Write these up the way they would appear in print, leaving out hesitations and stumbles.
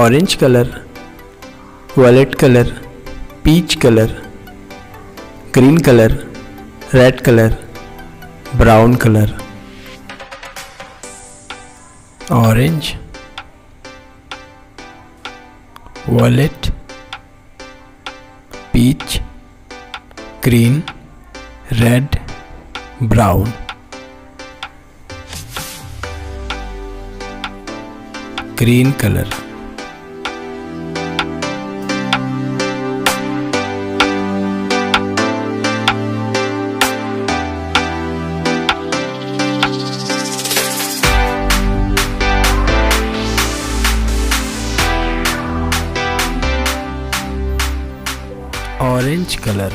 orange color, violet color, peach color, green color, red color, brown color. Orange, violet, peach, green, red, brown. Green color. Orange color.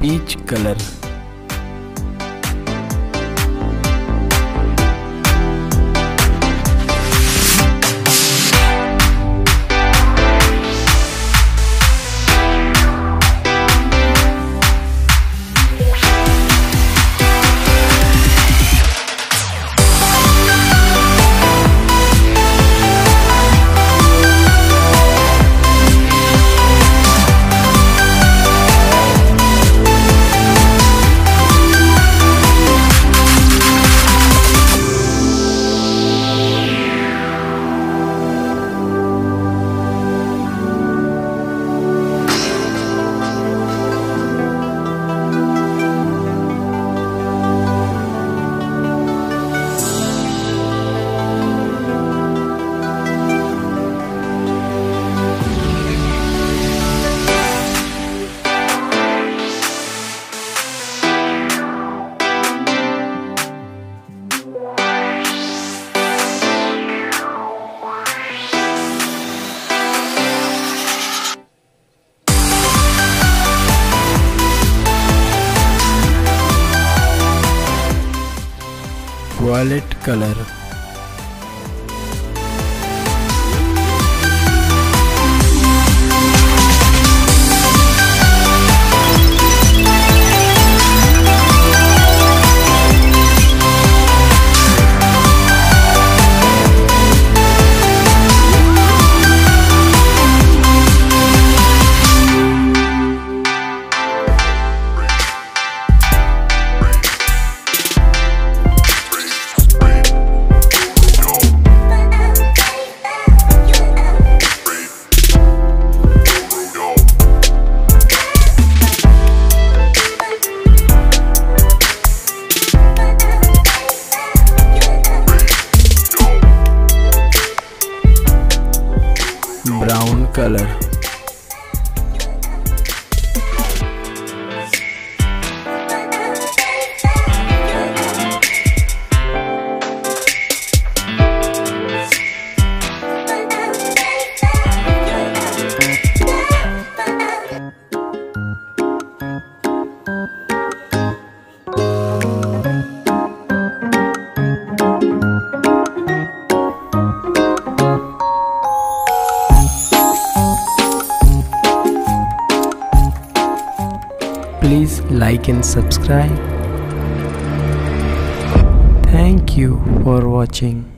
Peach color. Violet color. Brown color. Please like and subscribe. Thank you for watching.